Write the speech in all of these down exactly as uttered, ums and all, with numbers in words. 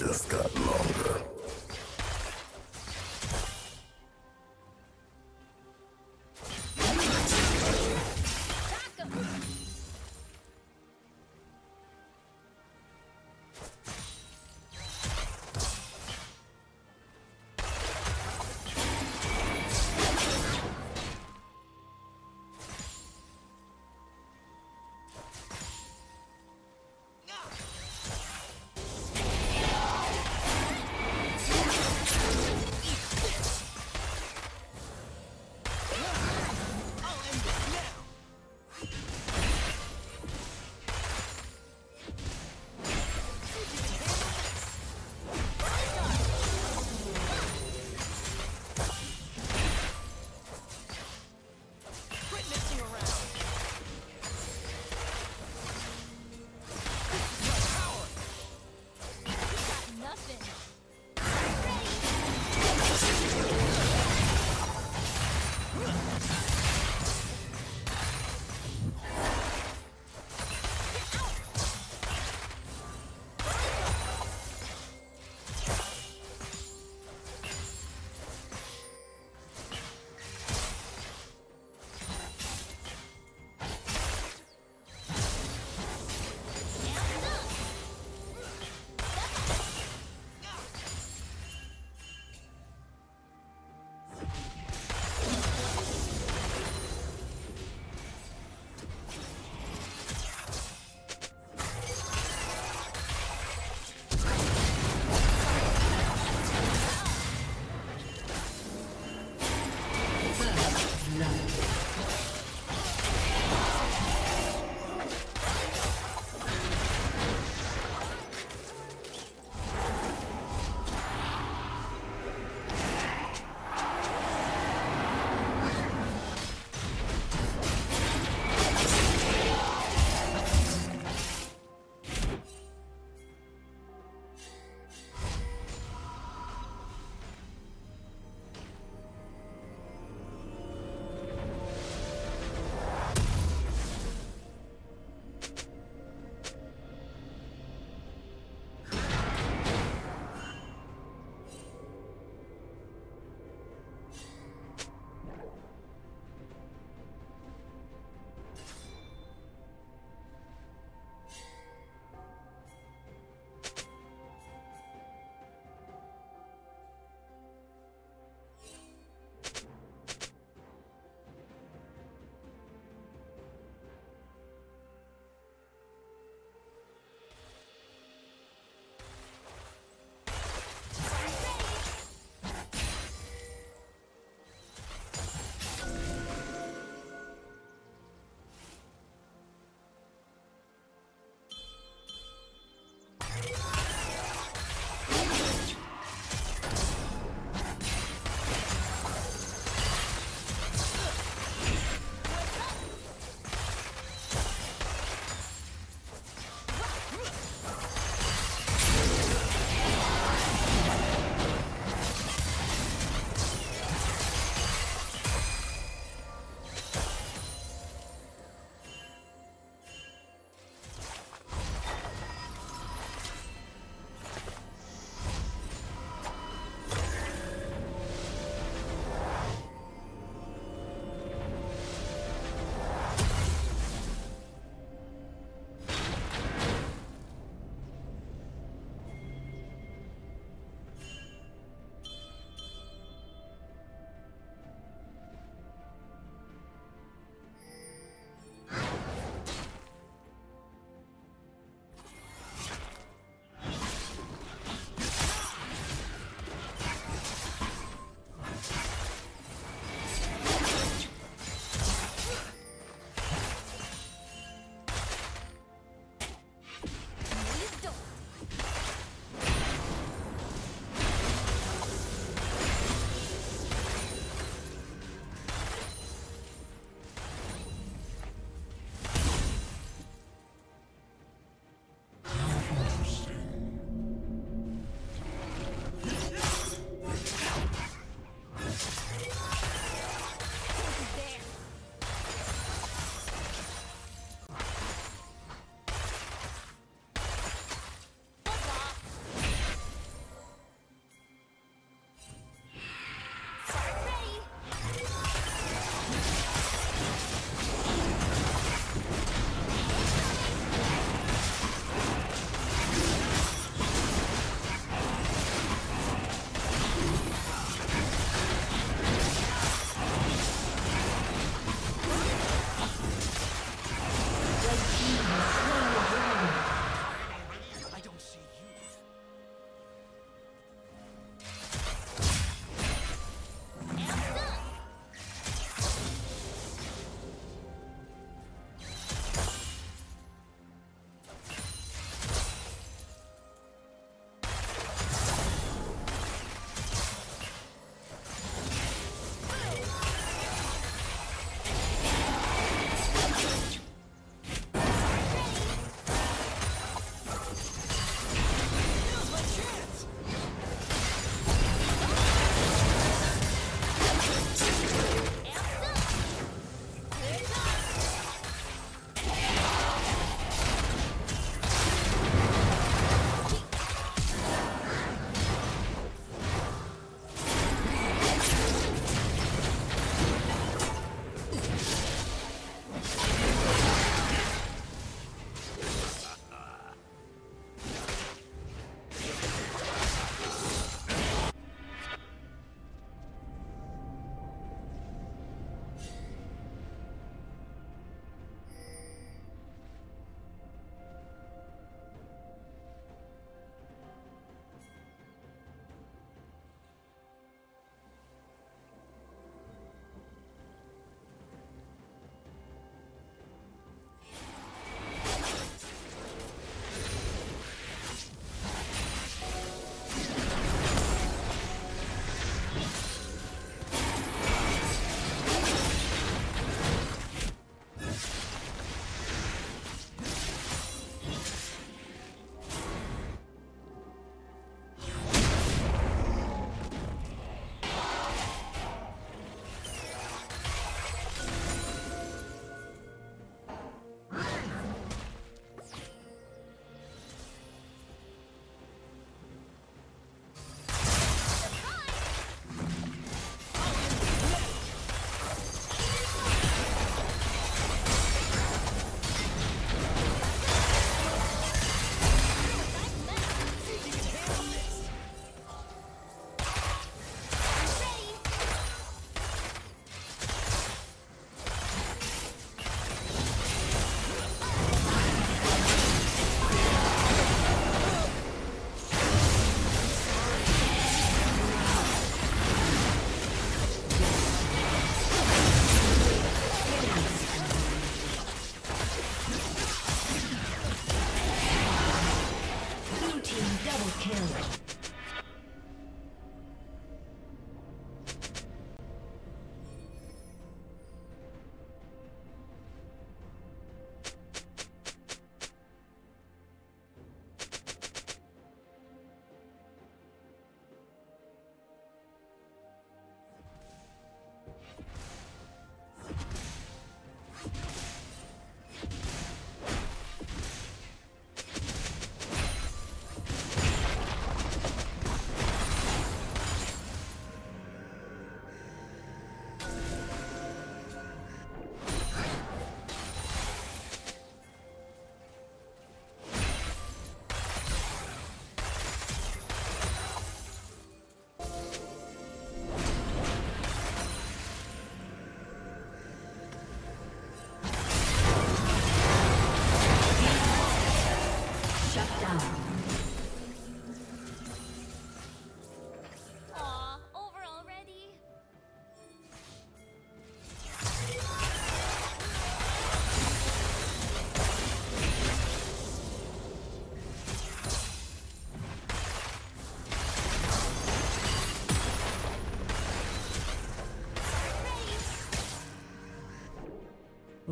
just got longer.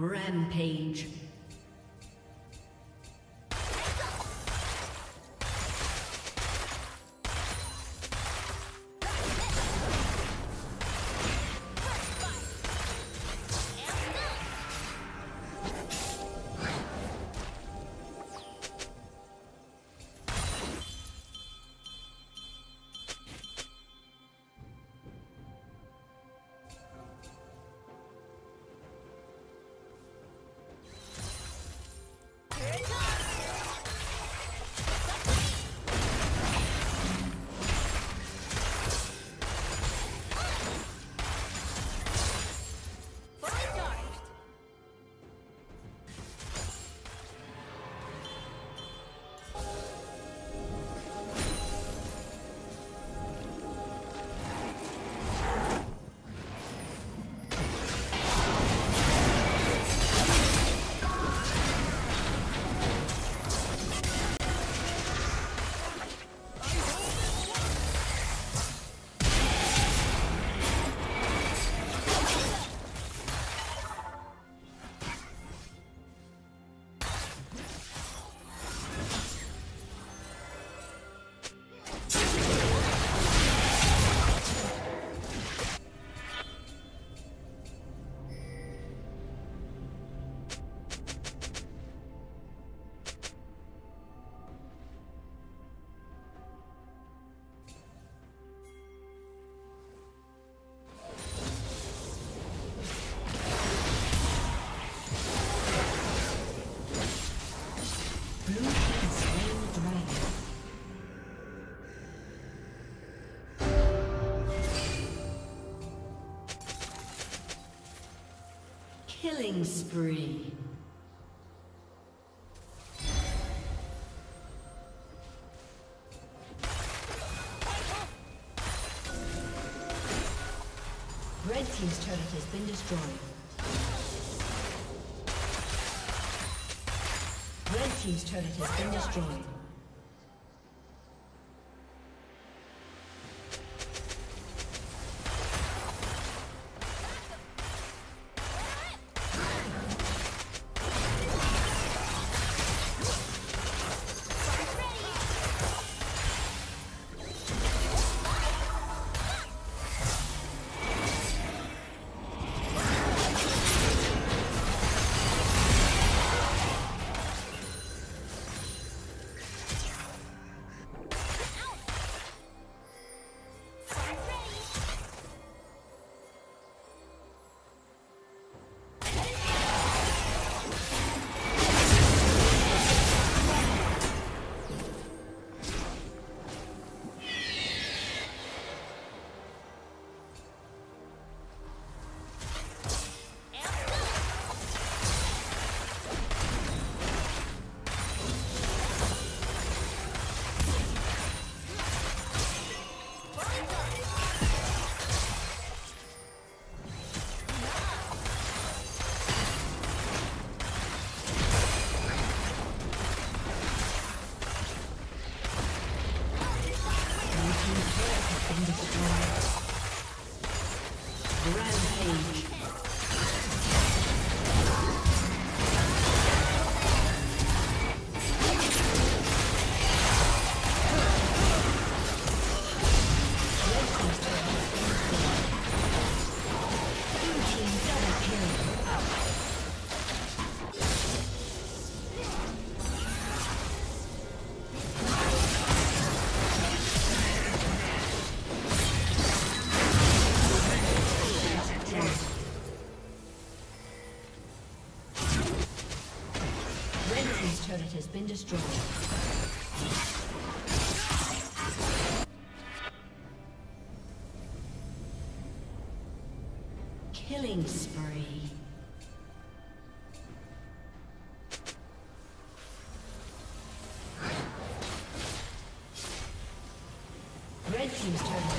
Rampage. Killing spree. Red team's turret has been destroyed. Red team's turret has been destroyed. Been destroyed. Killing spree. Red team's turret has been destroyed.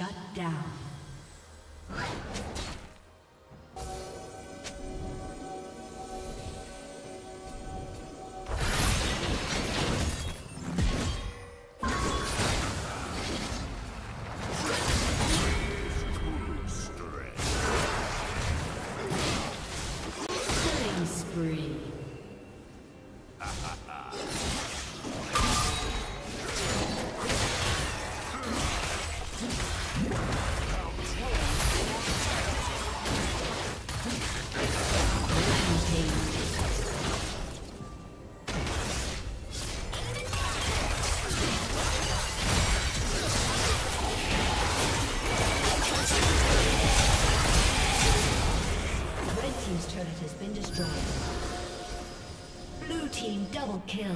Shut down. Kill.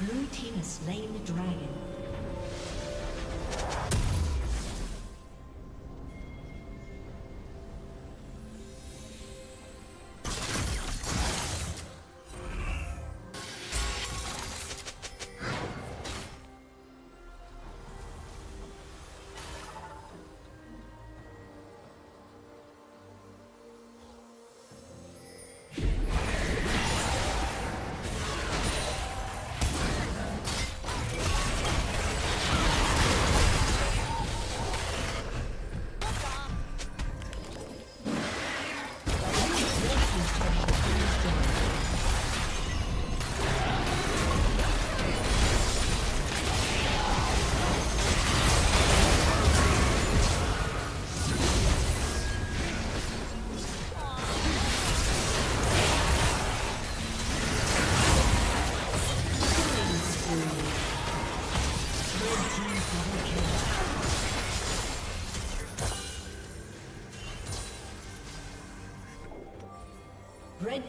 Blue team has slain the dragon. Red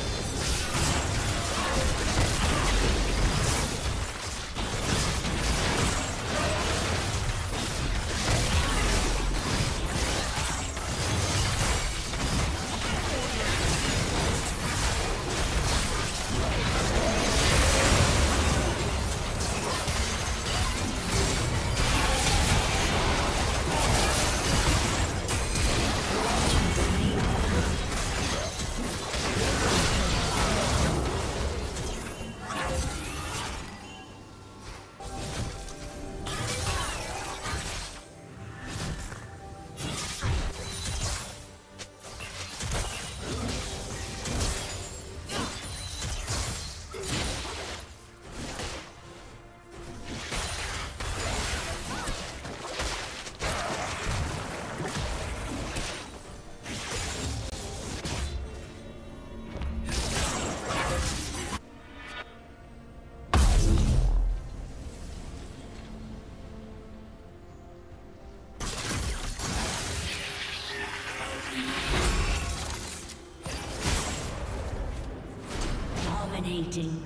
Dominating.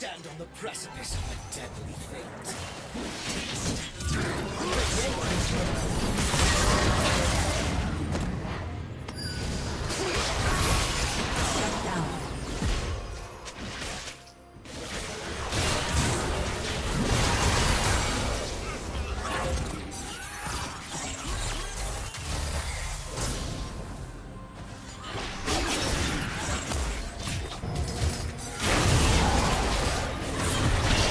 stand on the precipice of a deadly fate. Shut down. Blue team's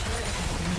turret has been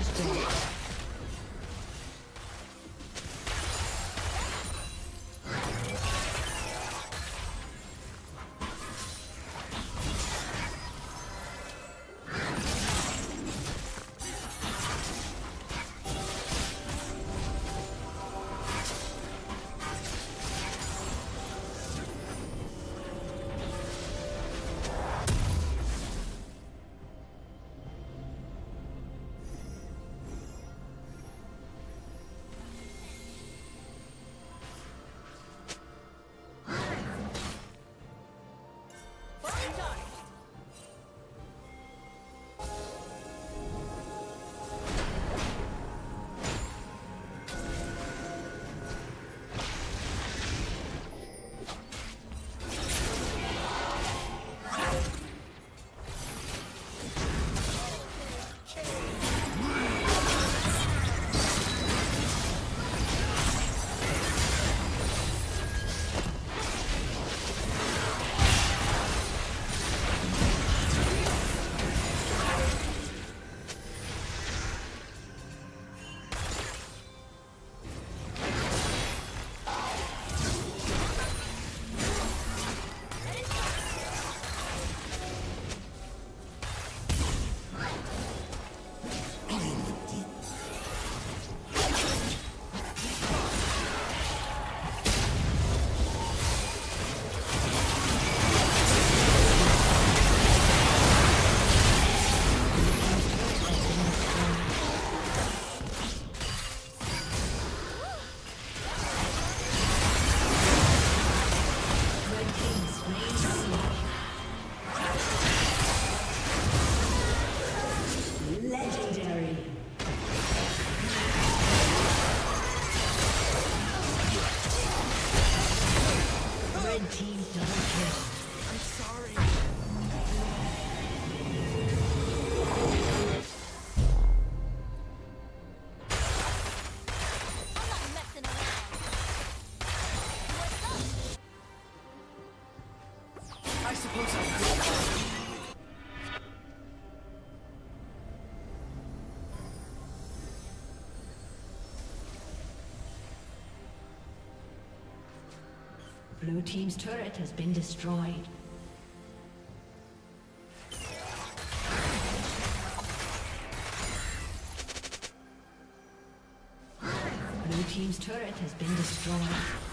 destroyed. Blue team's turret has been destroyed. Team's turret has been destroyed. Blue team's turret has been destroyed. Blue Team's turret has been destroyed.